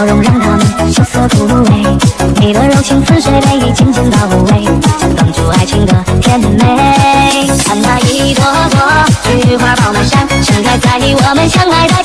笑容让他们血色突围。你的柔情似水被轻轻到无味，挡住爱情的甜美。看那一朵朵菊花爆满山，盛开在我们相爱的。